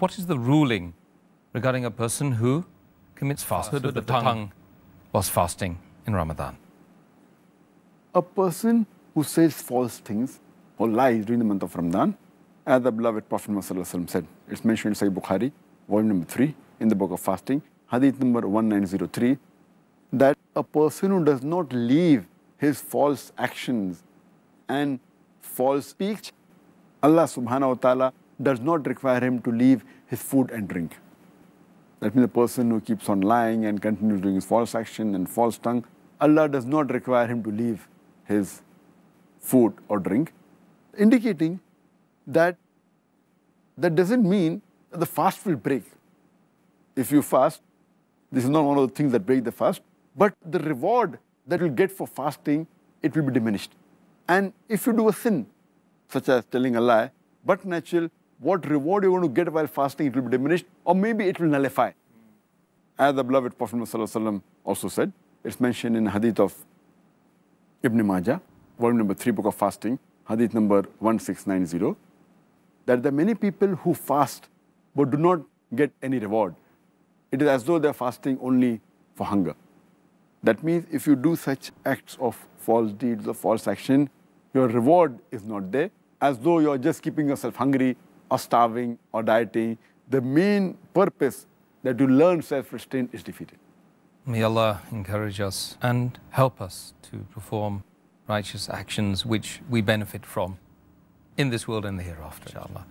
What is the ruling regarding a person who commits falsehood with the tongue whilst fasting in Ramadan? A person who says false things or lies during the month of Ramadan, as the beloved Prophet Muhammad said, it's mentioned in Sahih Bukhari, volume number 3, in the book of fasting, hadith number 1903, that a person who does not leave his false actions and false speech, Allah subhanahu wa ta'ala does not require him to leave his food and drink. That means the person who keeps on lying and continues doing his false action and false tongue, Allah does not require him to leave his food or drink, indicating that that doesn't mean the fast will break. If you fast, this is not one of the things that break the fast, but the reward that you'll get for fasting, it will be diminished. And if you do a sin, such as telling a lie, but natural, what reward you're going to get while fasting, it will be diminished, or maybe it will nullify. As the beloved Prophet Muhammad also said, it's mentioned in hadith of Ibn Majah, volume number 3, book of fasting, hadith number 1690, that there are many people who fast but do not get any reward. It is as though they are fasting only for hunger. That means if you do such acts of false deeds or false action, your reward is not there, as though you are just keeping yourself hungry or starving or dieting. The main purpose that you learn self-restraint is defeated. May Allah encourage us and help us to perform righteous actions which we benefit from in this world and the hereafter, inshallah.